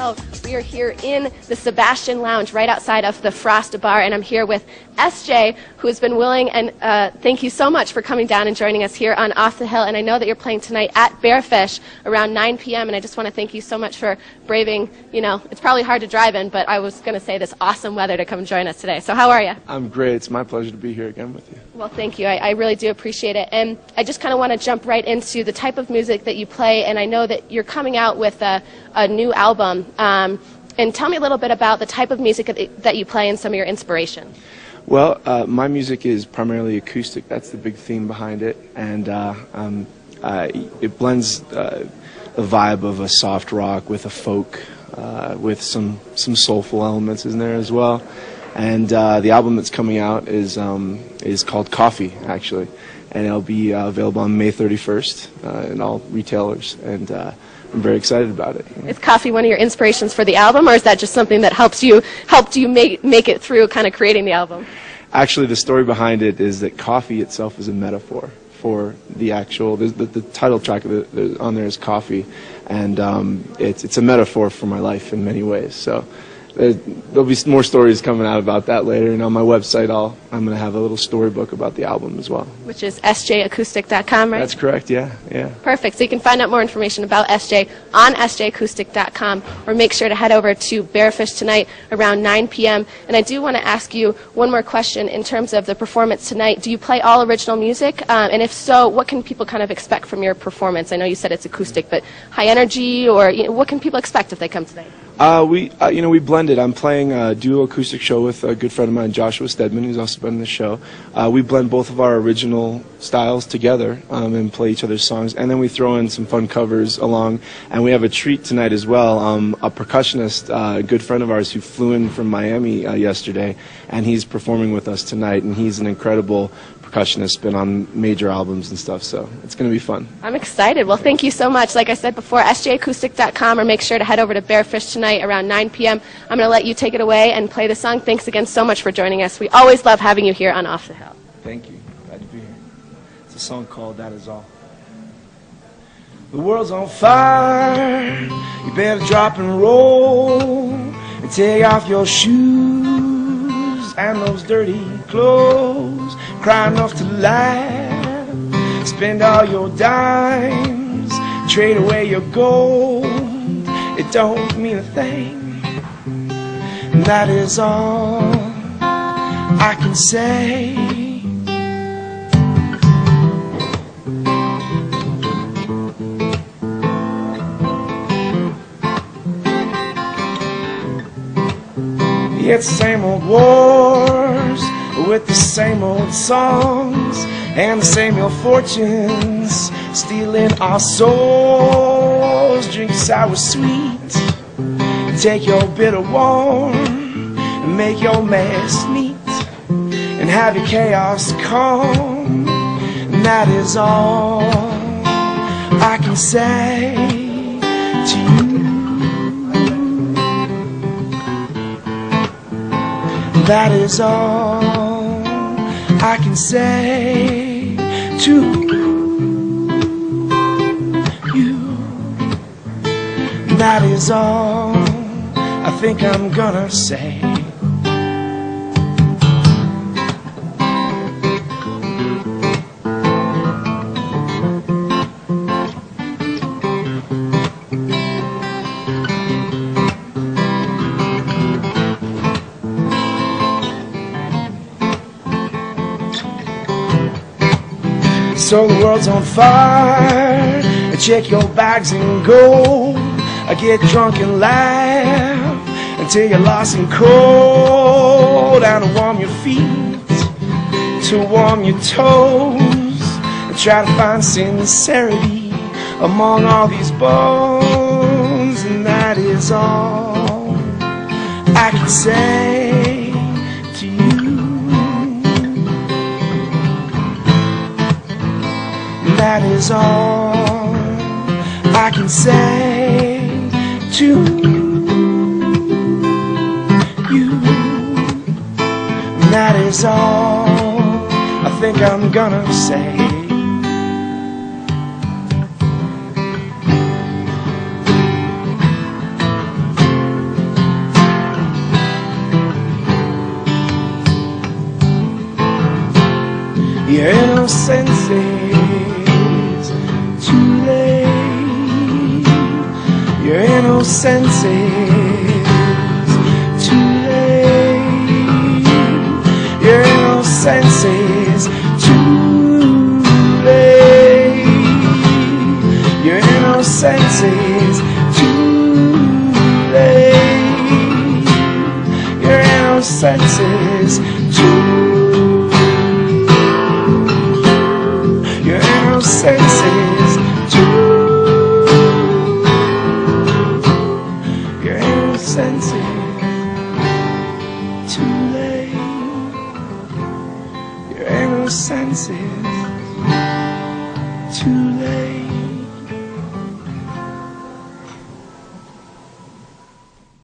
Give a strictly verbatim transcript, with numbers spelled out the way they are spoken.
Hill. We are here in the Sebastian Lounge right outside of the Frost Bar, and I'm here with S J, who has been willing, and uh, thank you so much for coming down and joining us here on Off the Hill. And I know that you're playing tonight at Bearfish around nine p m, and I just want to thank you so much for braving, you know, it's probably hard to drive in, but I was going to say this awesome weather to come join us today. So how are you? I'm great. It's my pleasure to be here again with you. Well, thank you. I, I really do appreciate it. And I just kind of want to jump right into the type of music that you play, and I know that you're coming out with a, a new album. Um, and tell me a little bit about the type of music that you play and some of your inspiration. Well, uh, my music is primarily acoustic. That's the big theme behind it. And uh, um, uh, it blends uh, the vibe of a soft rock with a folk, uh, with some, some soulful elements in there as well. And uh, the album that's coming out is, um, is called Coffee, actually. And it'll be uh, available on May thirty-first uh, in all retailers, and uh, I'm very excited about it. Yeah. Is coffee one of your inspirations for the album, or is that just something that helps you helped you make make it through kind of creating the album? Actually, the story behind it is that coffee itself is a metaphor for the actual. The, the, the title track of the, the, on there is Coffee, and um, it's it's a metaphor for my life in many ways. So there'll be more stories coming out about that later, and on my website I'll, I'm going to have a little storybook about the album as well. Which is S J acoustic dot com, right? That's correct, yeah, yeah. Perfect. So you can find out more information about S J on S J acoustic dot com, or make sure to head over to Bearfish tonight around nine p m And I do want to ask you one more question in terms of the performance tonight. Do you play all original music? Um, and if so, what can people kind of expect from your performance? I know you said it's acoustic, but high energy, or you know, what can people expect if they come tonight? Uh, we, uh, you know, we blended. I'm playing a duo acoustic show with a good friend of mine, Joshua Stedman, who's also been in the show. Uh, we blend both of our original styles together um, and play each other's songs, and then we throw in some fun covers along. And we have a treat tonight as well. Um, a percussionist, uh, a good friend of ours, who flew in from Miami uh, yesterday, and he's performing with us tonight. And he's an incredible percussionist, been on major albums and stuff, so it's going to be fun. I'm excited. Well, thank you so much. Like I said before, S J acoustic dot com, or make sure to head over to Bearfish tonight around nine p m I'm going to let you take it away and play the song. Thanks again so much for joining us. We always love having you here on Off the Hill. Thank you. Glad to be here. It's a song called That Is All. The world's on fire. You better drop and roll and take off your shoes and those dirty clothes. Cry enough to laugh, spend all your dimes, trade away your gold, it don't mean a thing. And that is all I can say. It's the same old wars, with the same old songs and the same old fortunes, stealing our souls. Drink sour sweet, take your bitter warm, and make your mess neat, and have your chaos calm. And that is all I can say to you. That is all I can say to you. That is all I think I'm gonna say. So the world's on fire, I check your bags and go, I get drunk and laugh until you're lost and cold, and I warm your feet to warm your toes, and try to find sincerity among all these bones. And that is all I can say. That is all I can say to you. That is all I think I'm gonna say. your innocence is too late. Your innocence is too late. Your innocence is too late. Your innocence is too late. Your innocence is too late. Your innocence is